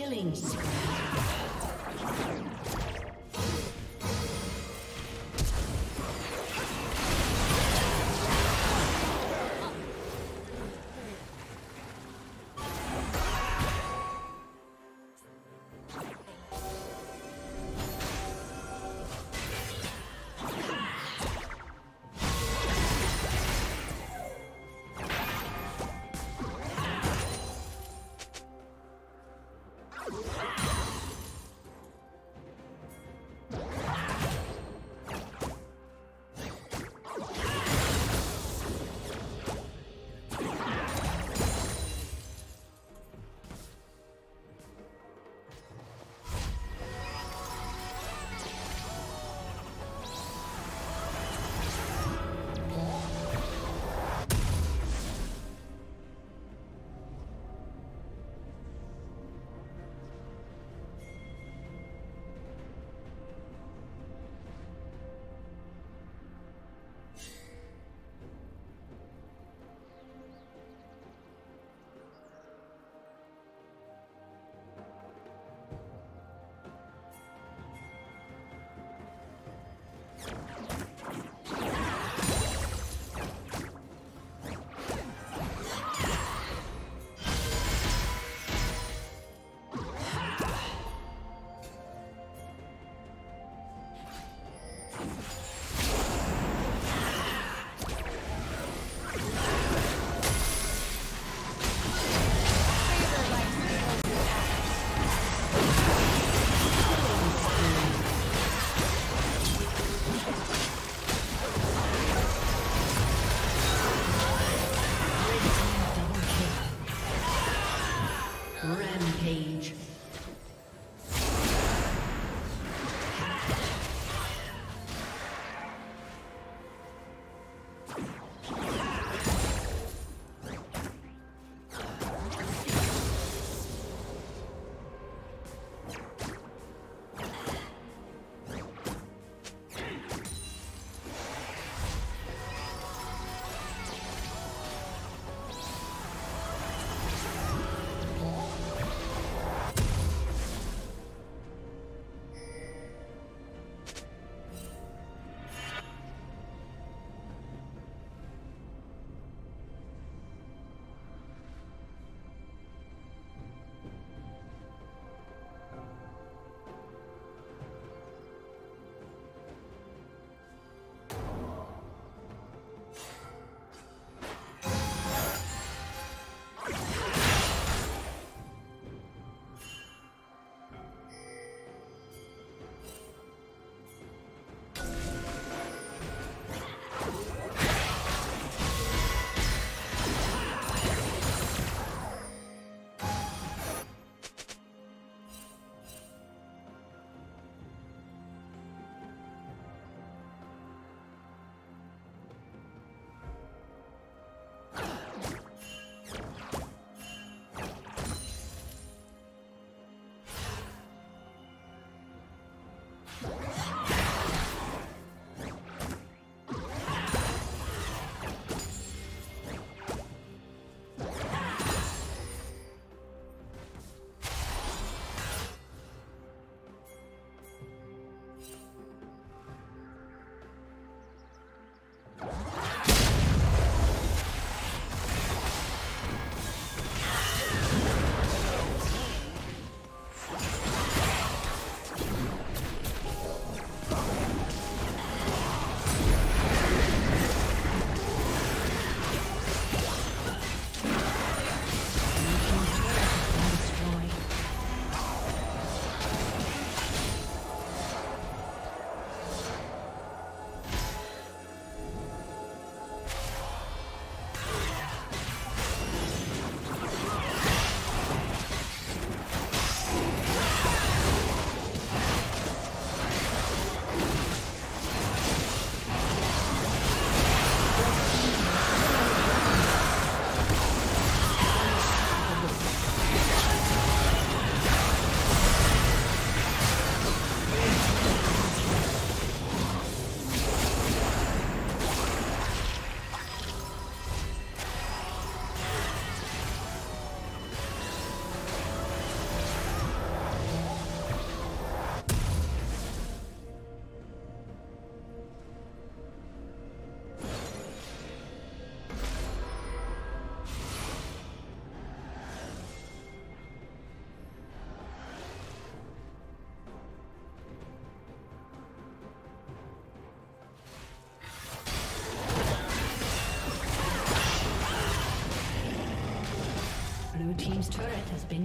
Killing spree. been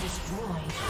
Destroyed.